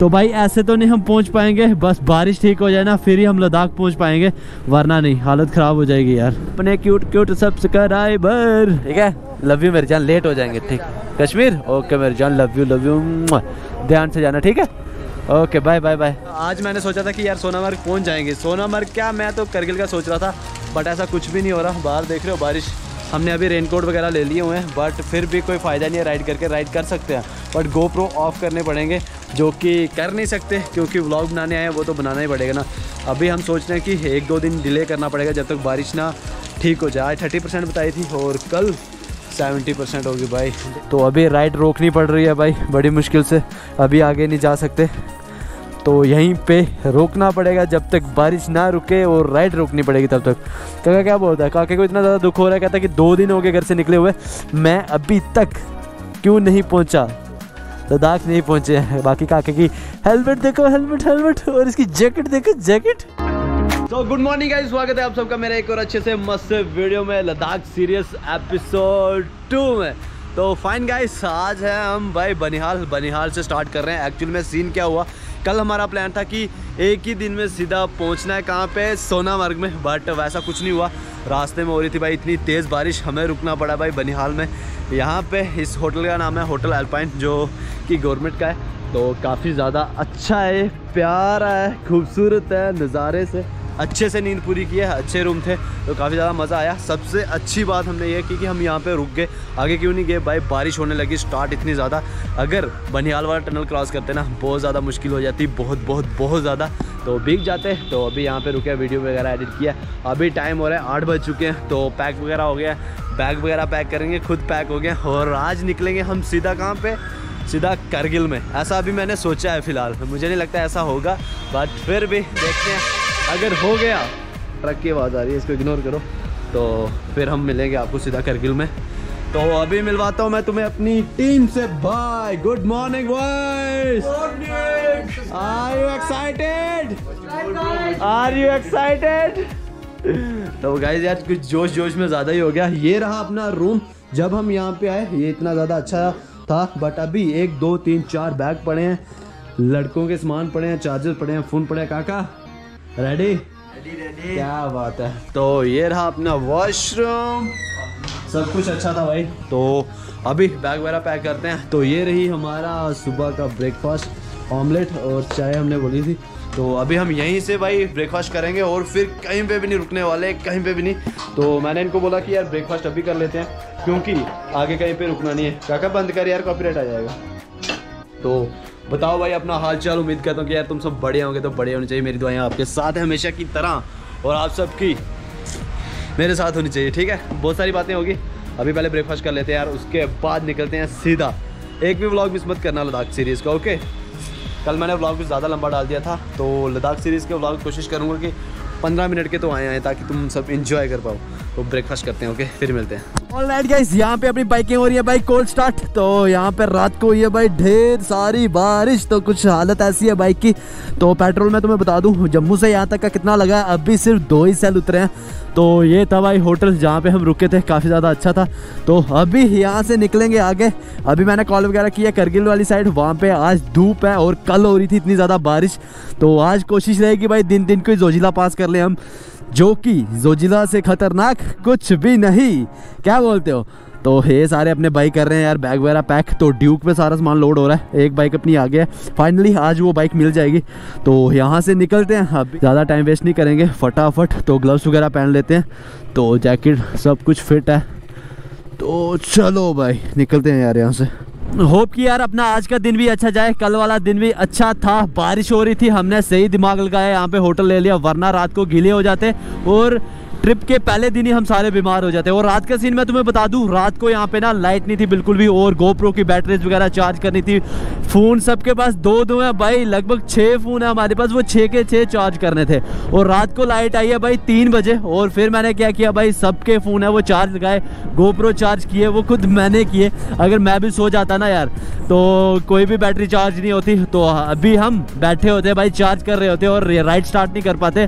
तो भाई ऐसे तो नहीं हम पहुंच पाएंगे, बस बारिश ठीक हो जाए ना फिर ही हम लद्दाख पहुंच पाएंगे, वरना नहीं हालत ख़राब हो जाएगी यार। अपने क्यूट क्यूट सब्सक्राइबर, ठीक है, लव यू मेरी जान, लेट हो जाएंगे, ठीक, कश्मीर ओके मेरी जान, लव यू ध्यान से जाना, ठीक है ओके बाय बाय बाय। आज मैंने सोचा था कि यार सोनामर्ग पहुँच जाएंगे, सोनामर्ग क्या मैं तो करगिल का सोच रहा था, बट ऐसा कुछ भी नहीं हो रहा। बाहर देख रहे हो बारिश, हमने अभी रेनकोट वगैरह ले लिए हुए हैं बट फिर भी कोई फ़ायदा नहीं है राइड करके, राइड कर सकते हैं बट GoPro ऑफ करने पड़ेंगे, जो कि कर नहीं सकते क्योंकि व्लॉग बनाने आए हैं वो तो बनाना ही पड़ेगा ना। अभी हम सोच रहे हैं कि एक दो दिन डिले करना पड़ेगा जब तक बारिश ना ठीक हो जाए। 30% बताई थी और कल 70% होगी भाई, तो अभी राइड रोकनी पड़ रही है भाई बड़ी मुश्किल से, अभी आगे नहीं जा सकते तो यहीं पे रोकना पड़ेगा जब तक बारिश ना रुके, और राइड रोकनी पड़ेगी तब तक। काका क्या बोलता है, काके को इतना ज़्यादा दुख हो रहा है, कहता है कि 2 दिन हो गए घर से निकले हुए, मैं अभी तक क्यों नहीं पहुंचा, लद्दाख नहीं पहुंचे हैं। बाकी काके की हेलमेट देखो, हेलमेट हेलमेट, और इसकी जैकेट देखो, जैकेट। तो गुड मॉर्निंग गाइस, स्वागत है आप सबका मेरे एक और अच्छे से मस्त वीडियो में, लद्दाख सीरीज एपिसोड 2 में। तो फाइन गाइस, आज है हम भाई बनिहाल से स्टार्ट कर रहे हैं। एक्चुअल में सीन क्या हुआ, कल हमारा प्लान था कि एक ही दिन में सीधा पहुंचना है कहाँ पे, सोनामर्ग में, बट वैसा कुछ नहीं हुआ। रास्ते में हो रही थी भाई इतनी तेज़ बारिश, हमें रुकना पड़ा भाई बनिहाल में। यहाँ पे इस होटल का नाम है होटल अल्पाइन, जो कि गवर्नमेंट का है, तो काफ़ी ज़्यादा अच्छा है, प्यारा है, खूबसूरत है नज़ारे से, अच्छे से नींद पूरी की है, अच्छे रूम थे तो काफ़ी ज़्यादा मज़ा आया। सबसे अच्छी बात हमने ये की कि हम यहाँ पे रुक गए, आगे क्यों नहीं गए भाई, बारिश होने लगी स्टार्ट इतनी ज़्यादा, अगर बनिहाल वाला टनल क्रॉस करते ना बहुत ज़्यादा मुश्किल हो जाती, बहुत बहुत बहुत ज़्यादा, तो भीग जाते। तो अभी यहाँ पे रुके, वीडियो वगैरह एडिट किया, अभी टाइम हो रहा है 8 बज चुके हैं, तो पैक वगैरह हो गया, बैग वगैरह पैक करेंगे, खुद पैक हो गए, और आज निकलेंगे हम सीधा कहाँ पे, सीधा करगिल में, ऐसा अभी मैंने सोचा है। फ़िलहाल मुझे नहीं लगता ऐसा होगा बट फिर भी देखते हैं, अगर हो गया, ट्रक की आवाज़ आ रही है इसको इग्नोर करो, तो फिर हम मिलेंगे आपको सीधा करगिल में। तो अभी मिलवाता हूँ मैं तुम्हें अपनी टीम से भाई। Good morning boys, are you excited, are you excited. तो गाइज यार कुछ जोश में ज़्यादा ही हो गया। ये रहा अपना रूम जब हम यहाँ पे आए, ये इतना ज़्यादा अच्छा था बट अभी 1 2 3 4 बैग पड़े हैं, लड़कों के सामान पड़े हैं, चार्जर पड़े हैं, फ़ोन पड़े हैं। काका रेडी, क्या बात है। तो ये रहा अपना वॉशरूम, सब कुछ अच्छा था भाई। तो अभी बैग वगैरह पैक करते हैं। तो ये रही हमारा सुबह का ब्रेकफास्ट, ऑमलेट और चाय हमने बोली थी, तो अभी हम यहीं से भाई ब्रेकफास्ट करेंगे और फिर कहीं पे भी नहीं रुकने वाले, कहीं पे भी नहीं। तो मैंने इनको बोला कि यार ब्रेकफास्ट अभी कर लेते हैं क्योंकि आगे कहीं पे रुकना नहीं है। काका बंद कर यार, कॉपीराइट आ जाएगा। तो बताओ भाई अपना हाल चाल, उम्मीद करता हूँ कि यार तुम सब बढ़िया होंगे, तो बढ़िया होने चाहिए, मेरी दुआएं आपके साथ है हमेशा की तरह, और आप सब की मेरे साथ होनी चाहिए, ठीक है। बहुत सारी बातें होगी, अभी पहले ब्रेकफास्ट कर लेते हैं यार, उसके बाद निकलते हैं सीधा। एक भी व्लॉग मिस मत करना लद्दाख सीरीज़ का, ओके। कल मैंने व्लॉग कुछ ज़्यादा लंबा डाल दिया था, तो लद्दाख सीरीज़ के व्लॉग कोशिश करूँगा कि 15 मिनट के तो आए ताकि तुम सब इंजॉय कर पाओ। तो ब्रेकफास्ट करते हैं, ओके फिर मिलते हैं। ऑलराइट गाइस, यहाँ पे अपनी बाइकें हो रही है भाई कोल्ड स्टार्ट। तो यहाँ पे रात को हुई है भाई ढेर सारी बारिश, तो कुछ हालत ऐसी है बाइक की। तो पेट्रोल मैं तुम्हें बता दूँ जम्मू से यहाँ तक का कितना लगा, अभी सिर्फ 2 ही सेल उतरे हैं। तो ये था भाई होटल जहाँ पे हम रुके थे, काफ़ी ज़्यादा अच्छा था। तो अभी यहाँ से निकलेंगे आगे, अभी मैंने कॉल वगैरह किया करगिल वाली साइड, वहाँ पे आज धूप है और कल हो रही थी इतनी ज़्यादा बारिश। तो आज कोशिश रहेगी भाई दिन को जोजिला पास कर ले हम, जो कि जोजिला से खतरनाक कुछ भी नहीं, क्या बोलते हो। तो ये सारे अपने बाइक कर रहे हैं यार बैग वगैरह पैक, तो ड्यूक पे सारा सामान लोड हो रहा है, एक बाइक अपनी आगे है, फाइनली आज वो बाइक मिल जाएगी। तो यहाँ से निकलते हैं, अब ज़्यादा टाइम वेस्ट नहीं करेंगे, फटाफट। तो ग्लव्स वगैरह पहन लेते हैं, तो जैकेट सब कुछ फिट है, तो चलो भाई निकलते हैं यार यहाँ से। होप कि यार अपना आज का दिन भी अच्छा जाए, कल वाला दिन भी अच्छा था, बारिश हो रही थी, हमने सही दिमाग लगाया, यहाँ पे होटल ले लिया, वरना रात को गीले हो जाते और ट्रिप के पहले दिन ही हम सारे बीमार हो जाते हैं। और रात का सीन मैं तुम्हें बता दूं, रात को यहाँ पे ना लाइट नहीं थी बिल्कुल भी, और GoPro की बैटरीज वगैरह चार्ज करनी थी, फ़ोन सबके पास 2 हैं भाई, लगभग 6 फ़ोन है हमारे पास, वो 6 के 6 चार्ज करने थे। और रात को लाइट आई है भाई 3 बजे, और फिर मैंने क्या किया भाई, सबके फ़ोन है वो चार्ज लगाए, GoPro चार्ज किए, वो खुद मैंने किए। अगर मैं भी सो जाता ना यार तो कोई भी बैटरी चार्ज नहीं होती। तो अभी हम बैठे होते भाई, चार्ज कर रहे होते और राइड स्टार्ट नहीं कर पाते।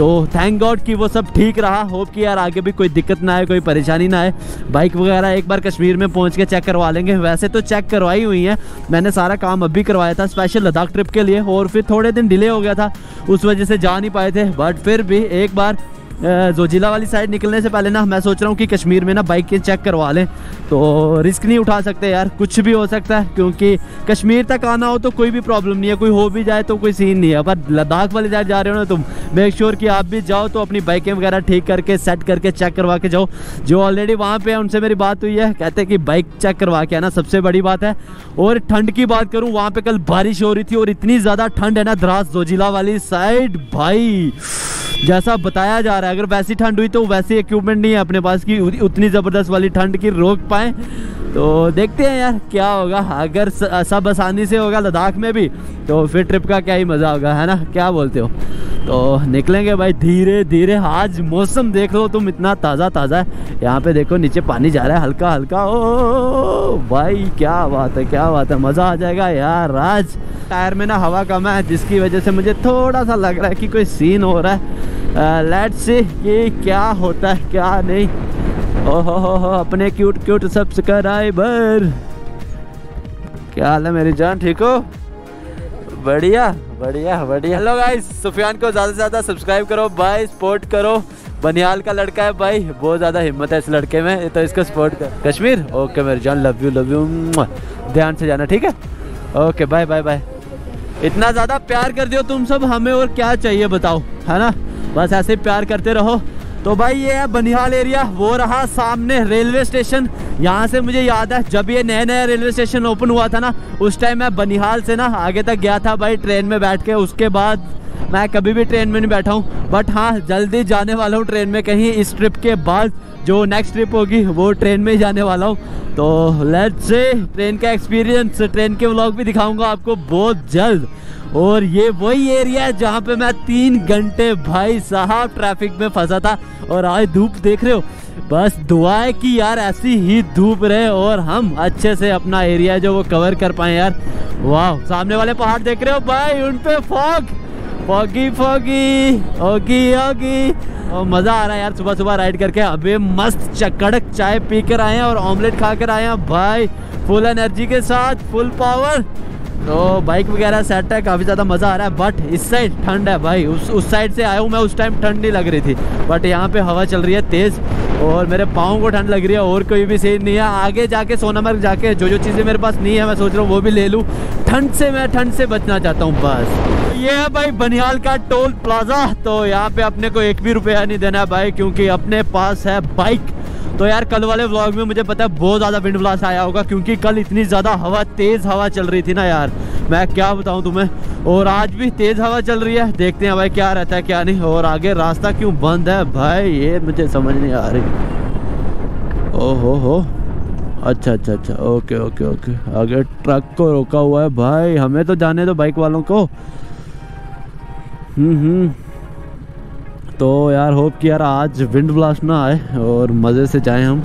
तो थैंक गॉड कि वो सब ठीक रहा। होप कि यार आगे भी कोई दिक्कत ना आए, कोई परेशानी ना आए। बाइक वगैरह एक बार कश्मीर में पहुंच के चेक करवा लेंगे, वैसे तो चेक करवाई हुई है मैंने, सारा काम अब भी करवाया था स्पेशल लद्दाख ट्रिप के लिए, और फिर थोड़े दिन डिले हो गया था उस वजह से जा नहीं पाए थे। बट फिर भी एक बार जोजिला वाली साइड निकलने से पहले ना मैं सोच रहा हूँ कि कश्मीर में ना बाइक के चेक करवा लें, तो रिस्क नहीं उठा सकते यार, कुछ भी हो सकता है, क्योंकि कश्मीर तक आना हो तो कोई भी प्रॉब्लम नहीं है, कोई हो भी जाए तो कोई सीन नहीं है। पर लद्दाख वाली साइड जा रहे हो ना तुम, मेक श्योर कि आप भी जाओ तो अपनी बाइकें वगैरह ठीक करके सेट करके चेक करवा के जाओ। जो ऑलरेडी वहाँ पर है उनसे मेरी बात हुई है, कहते हैं कि बाइक चेक करवा के आना सबसे बड़ी बात है। और ठंड की बात करूँ, वहाँ पर कल बारिश हो रही थी और इतनी ज़्यादा ठंड है ना द्रास जोजिला वाली साइड, भाई जैसा बताया जा रहा है अगर वैसी ठंड हुई तो वैसे इक्विपमेंट नहीं है अपने पास कि उतनी ज़बरदस्त वाली ठंड की रोक पाएँ। तो देखते हैं यार क्या होगा, अगर सब आसानी से होगा लद्दाख में भी तो फिर ट्रिप का क्या ही मज़ा होगा, है ना, क्या बोलते हो। तो निकलेंगे भाई धीरे धीरे। आज मौसम देख लो तुम, इतना ताज़ा ताज़ा है, यहाँ पे देखो नीचे पानी जा रहा है हल्का हल्का। ओ भाई क्या बात है, क्या बात है, मज़ा आ जाएगा यार आज। टायर में ना हवा कम है जिसकी वजह से मुझे थोड़ा सा लग रहा है कि कोई सीन हो रहा है, लेट्स सी कि क्या होता है क्या नहीं। ओहो हो अपने क्यूट क्यूट सब्सक्राइबर, क्या हाल है मेरी जान, ठीक हो? बढ़िया बढ़िया बढ़िया। हेलो गाइस, सुफियान को ज़्यादा से ज़्यादा सब्सक्राइब करो भाई, सपोर्ट करो, बनिहाल का लड़का है भाई, बहुत ज़्यादा हिम्मत है इस लड़के में, तो इसको सपोर्ट करो। कश्मीर ओके मेरी जान, लव यू लव यू, ध्यान से जाना ठीक है, ओके बाय बाय बाय। इतना ज़्यादा प्यार कर दियो तुम सब हमें, और क्या चाहिए बताओ, है ना, बस ऐसे प्यार करते रहो। तो भाई ये है बनिहाल एरिया, वो रहा सामने रेलवे स्टेशन। यहाँ से मुझे याद है जब ये नया नया रेलवे स्टेशन ओपन हुआ था ना, उस टाइम मैं बनिहाल से ना आगे तक गया था भाई ट्रेन में बैठ के, उसके बाद मैं कभी भी ट्रेन में नहीं बैठा हूँ। बट हाँ जल्दी जाने वाला हूँ ट्रेन में, कहीं इस ट्रिप के बाद जो नेक्स्ट ट्रिप होगी वो ट्रेन में ही जाने वाला हूँ। तो लेट्स से ट्रेन का एक्सपीरियंस, ट्रेन के व्लॉग भी दिखाऊँगा आपको बहुत जल्द। और ये वही एरिया है जहाँ पे मैं 3 घंटे भाई साहब ट्रैफिक में फंसा था, और आज धूप देख रहे हो, बस दुआ है कि यार ऐसी ही धूप रहे और हम अच्छे से अपना एरिया जो वो कवर कर पाए यार। वाह सामने वाले पहाड़ देख रहे हो भाई, उन पे फॉग फॉगी फॉगी होगी होगी, और मज़ा आ रहा है यार सुबह सुबह राइड करके। अभी मस्त कड़क चाय पी कर आए हैं और ऑमलेट खा कर आए हैं भाई, फुल एनर्जी के साथ फुल पावर। तो बाइक वगैरह सेट है, काफ़ी ज़्यादा मज़ा आ रहा है। बट इस साइड ठंड है भाई, उस साइड से आया हूँ मैं, उस टाइम ठंड नहीं लग रही थी, बट यहाँ पे हवा चल रही है तेज़ और मेरे पाँव को ठंड लग रही है, और कोई भी सीन नहीं है। आगे जाके सोनामर्ग जाके जो जो चीज़ें मेरे पास नहीं है मैं सोच रहा हूँ वो भी ले लूँ, ठंड से मैं ठंड से बचना चाहता हूँ बस। ये है भाई बनिहाल का टोल प्लाजा, तो यहाँ पर अपने को 1 भी रुपया नहीं देना है भाई, क्योंकि अपने पास है बाइक। तो यार कल वाले व्लॉग में मुझे पता है बहुत ज़्यादा विंड ब्लास्ट आया होगा, क्योंकि कल इतनी ज़्यादा हवा तेज़ हवा चल रही थी ना यार, मैं क्या बताऊं तुम्हें। और आज भी तेज़ हवा चल रही है, देखते हैं भाई क्या रहता है क्या नहीं। और आगे रास्ता क्यों बंद है भाई ये मुझे समझ नहीं आ रही। ओहो हो अच्छा अच्छा अच्छा ओके ओके ओके। आगे ट्रक को रोका हुआ है भाई, हमें तो जाने दो बाइक वालों को। तो यार होप कि यार आज विंड ब्लास्ट ना आए और मज़े से जाएं हम।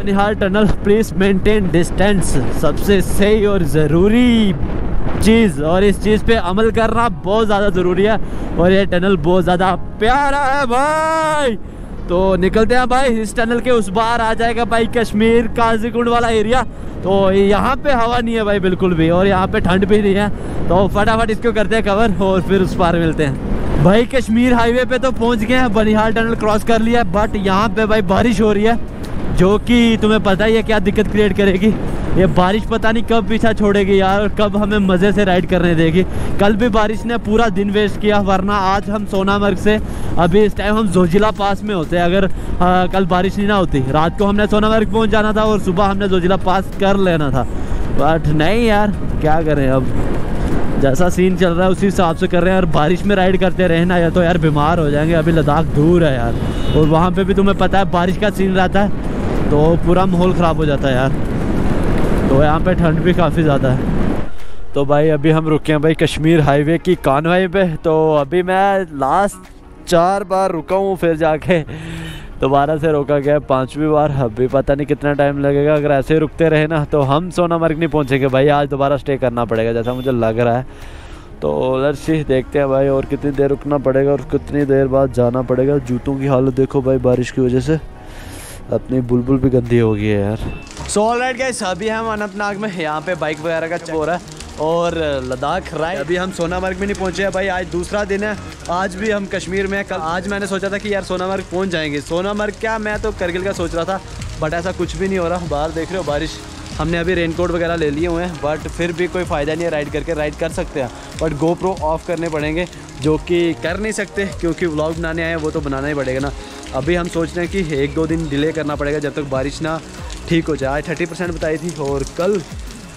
Banihal tunnel, please maintain distance, सबसे सही और ज़रूरी चीज़, और इस चीज़ पे अमल करना बहुत ज़्यादा ज़रूरी है। और ये टनल बहुत ज़्यादा प्यारा है भाई, तो निकलते हैं भाई। इस टनल के उस बार आ जाएगा भाई कश्मीर काजीकुंड वाला एरिया। तो यहाँ पे हवा नहीं है भाई बिल्कुल भी, और यहाँ पे ठंड भी नहीं है, तो फटाफट इसको करते हैं कवर और फिर उस पार मिलते हैं भाई। कश्मीर हाईवे पे तो पहुंच गए हैं, बनिहाल टनल क्रॉस कर लिया है, बट यहाँ पे भाई बारिश हो रही है, जो कि तुम्हें पता ही है क्या दिक्कत क्रिएट करेगी। ये बारिश पता नहीं कब पीछा छोड़ेगी यार, और कब हमें मज़े से राइड करने देगी। कल भी बारिश ने पूरा दिन वेस्ट किया, वरना आज हम सोनामर्ग से अभी इस टाइम हम जोजिला पास में होते हैं, अगर कल बारिश नहीं ना होती। रात को हमने सोनामर्ग पहुँच जाना था और सुबह हमने जोजिला पास कर लेना था, बट नहीं यार क्या करें, अब जैसा सीन चल रहा है उसी हिसाब से कर रहे हैं। और बारिश में राइड करते रहे ना या तो यार बीमार हो जाएंगे, अभी लद्दाख दूर है यार, और वहाँ पे भी तुम्हें पता है बारिश का सीन रहता है, तो पूरा माहौल ख़राब हो जाता है यार। तो यहाँ पे ठंड भी काफ़ी ज़्यादा है। तो भाई अभी हम रुके हैं भाई कश्मीर हाईवे की कानवाई पे, तो अभी मैं लास्ट 4 बार रुका हूँ, फिर जाके दोबारा से रोका गया 5वीं बार। अभी पता नहीं कितना टाइम लगेगा, अगर ऐसे ही रुकते रहे ना तो हम सोनामर्ग नहीं पहुँचेंगे भाई, आज दोबारा स्टे करना पड़ेगा जैसा मुझे लग रहा है। तो लेट्स सी, देखते हैं भाई और कितनी देर रुकना पड़ेगा और कितनी देर बाद जाना पड़ेगा। जूतों की हालत देखो भाई, बारिश की वजह से अपनी बुलबुल भी गंदी हो गई है यार। सो ऑलराइट गाइस, अभी हम अनंतनाग में, यहाँ पे बाइक वगैरह का चेक हो रहा है और लद्दाख राय। अभी हम सोनामर्ग में नहीं पहुँचे हैं भाई, आज दूसरा दिन है। आज भी हम कश्मीर में हैं। कल आज मैंने सोचा था कि यार सोनामर्ग पहुँच जाएंगे, सोनामर्ग क्या मैं तो करगिल का सोच रहा था, बट ऐसा कुछ भी नहीं हो रहा। बाहर देख रहे हो बारिश, हमने अभी रेनकोट वगैरह ले लिए हुए हैं बट फिर भी कोई फ़ायदा नहीं है राइड करके। राइड कर सकते हैं बट गोप्रो ऑफ करने पड़ेंगे, जो कि कर नहीं सकते क्योंकि व्लॉग बनाने आए हैं, वो तो बनाना ही पड़ेगा ना। अभी हम सोच रहे हैं कि एक दो दिन डिले करना पड़ेगा जब तक बारिश ना ठीक हो जाए। 30% बताई थी और कल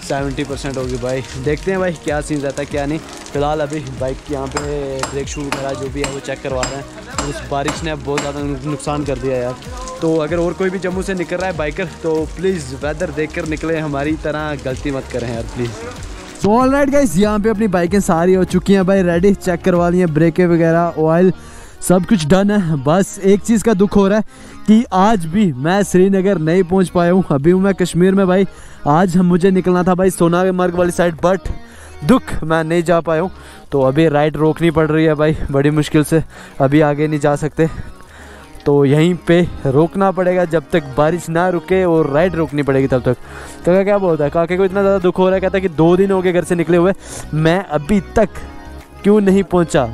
70% होगी भाई। देखते हैं भाई क्या सीन रहता है क्या नहीं। फिलहाल अभी बाइक के यहाँ पे ब्रेक शूज़ वगैरह जो भी है वो चेक करवा रहे हैं। उस बारिश ने अब बहुत ज़्यादा नुकसान कर दिया यार। तो अगर और कोई भी जम्मू से निकल रहा है बाइकर तो प्लीज़ वेदर देखकर निकले, हमारी तरह गलती मत करें यार प्लीज़। तो ऑलराइट गाइस, यहाँ पे अपनी बाइकें सारी हो चुकी हैं भाई रेडी, चेक करवा ली हैं, ब्रेकें वगैरह ऑयल सब कुछ डन है। बस एक चीज़ का दुख हो रहा है कि आज भी मैं श्रीनगर नहीं पहुँच पाया हूँ। अभी हूँ मैं कश्मीर में भाई, आज हम मुझे निकलना था भाई सोनामर्ग वाली साइड बट दुख मैं नहीं जा पाया हूँ। तो अभी राइड रोकनी पड़ रही है भाई बड़ी मुश्किल से, अभी आगे नहीं जा सकते तो यहीं पे रोकना पड़ेगा जब तक बारिश ना रुके और राइड रोकनी पड़ेगी तब तक। काका क्या बोलता है, काके को इतना ज़्यादा दुख हो रहा है, कहता है कि 2 दिन हो गए घर से निकले हुए, मैं अभी तक क्यों नहीं पहुंचा,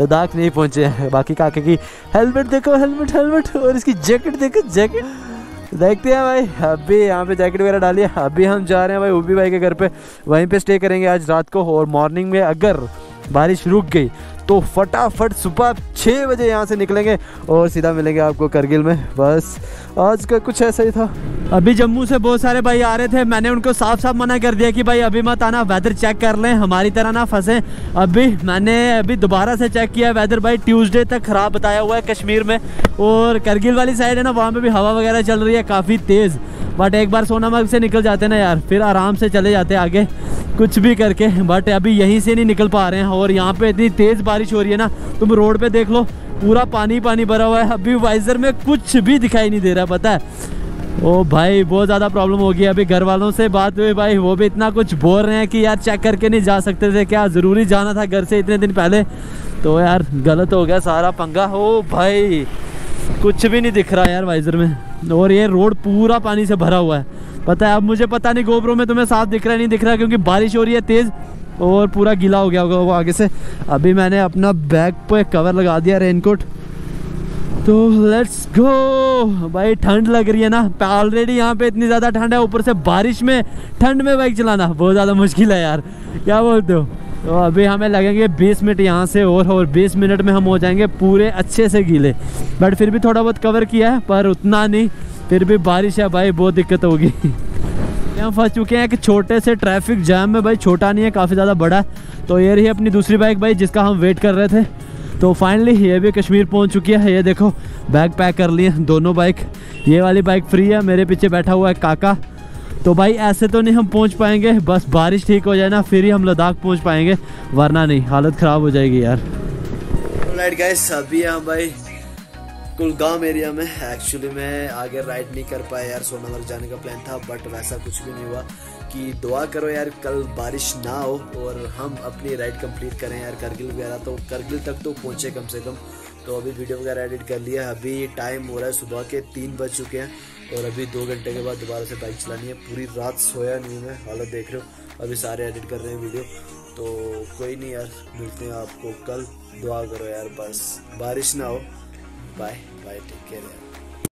लद्दाख नहीं पहुंचे। बाकी काके की हेलमेट देखो, हेलमेट हेलमेट और इसकी जैकेट देखो, जैकेट देखते हैं भाई। अभी यहाँ पे जैकेट वगैरह डालिए, अभी हम जा रहे हैं भाई ओबी भाई के घर पे, वहीं पे स्टे करेंगे आज रात को और मॉर्निंग में अगर बारिश रुक गई तो फटाफट सुबह 6 बजे यहाँ से निकलेंगे और सीधा मिलेंगे आपको करगिल में। बस आज का कुछ ऐसा ही था। अभी जम्मू से बहुत सारे भाई आ रहे थे, मैंने उनको साफ साफ मना कर दिया कि भाई अभी मत आना, वेदर चेक कर लें, हमारी तरह ना फंसे। अभी मैंने अभी दोबारा से चेक किया वेदर भाई, ट्यूसडे तक ख़राब बताया हुआ है कश्मीर में और करगिल वाली साइड है ना, वहाँ पर भी हवा वगैरह चल रही है काफ़ी तेज़। बट एक बार सोनामर्ग से निकल जाते ना यार, फिर आराम से चले जाते आगे कुछ भी करके, बट अभी यहीं से नहीं निकल पा रहे हैं। और यहाँ पे इतनी तेज़ बारिश हो रही है ना, तुम रोड पे देख लो पूरा पानी पानी भरा हुआ है। अभी वाइजर में कुछ भी दिखाई नहीं दे रहा, पता है। ओ भाई बहुत ज़्यादा प्रॉब्लम हो गई। अभी घर वालों से बात हुई भाई, वो भी इतना कुछ बोल रहे हैं कि यार चेक करके नहीं जा सकते थे क्या, ज़रूरी जाना था घर से इतने दिन पहले, तो यार गलत हो गया सारा पंगा। ओ भाई कुछ भी नहीं दिख रहा यार वाइजर में और ये रोड पूरा पानी से भरा हुआ है, पता है। अब मुझे पता नहीं गोप्रो में तुम्हें साफ दिख रहा है नहीं दिख रहा, क्योंकि बारिश हो रही है तेज़ और पूरा गीला हो गया होगा वो आगे से। अभी मैंने अपना बैग पे कवर लगा दिया रेनकोट, तो लेट्स गो भाई। ठंड लग रही है ना ऑलरेडी, यहाँ पे इतनी ज़्यादा ठंड है, ऊपर से बारिश में ठंड में बाइक चलाना बहुत ज़्यादा मुश्किल है यार, क्या बोलते हो। तो अभी हमें लगेंगे 20 मिनट यहाँ से और 20 मिनट में हम हो जाएंगे पूरे अच्छे से गीले, बट फिर भी थोड़ा बहुत कवर किया है पर उतना नहीं, फिर भी बारिश है भाई बहुत दिक्कत होगी। हम फंस चुके हैं एक छोटे से ट्रैफिक जाम में भाई, छोटा नहीं है काफ़ी ज़्यादा बड़ा। तो ये रही अपनी दूसरी बाइक भाई जिसका हम वेट कर रहे थे, तो फाइनली ये भी कश्मीर पहुंच चुकी है। ये देखो बैग पैक कर लिए दोनों बाइक, ये वाली बाइक फ्री है, मेरे पीछे बैठा हुआ है काका। तो भाई ऐसे तो नहीं हम पहुंच पाएंगे, बस बारिश ठीक हो जाए ना फिर ही हम लद्दाख पहुँच पाएंगे, वरना नहीं हालत ख़राब हो जाएगी यार। ऑलराइट गाइस, अभी हम भाई कुलगाम एरिया में, एक्चुअली मैं आगे राइड नहीं कर पाया यार, सोनामर्ग जाने का प्लान था बट वैसा कुछ भी नहीं हुआ। कि दुआ करो यार कल बारिश ना हो और हम अपनी राइड कंप्लीट करें यार करगिल वगैरह, तो करगिल तक तो पहुँचे कम से कम। तो अभी वीडियो वगैरह एडिट कर लिया, अभी टाइम हो रहा है सुबह के 3 बज चुके हैं और अभी 2 घंटे के बाद दोबारा से बाइक चलानी है। पूरी रात सोया नहीं मैं, हालत देख रहे हो, अभी सारे एडिट कर रहे हैं वीडियो। तो कोई नहीं यार, मिलते हैं आपको कल, दुआ करो यार बस बारिश ना हो। बाय बाय, टेक केयर यार।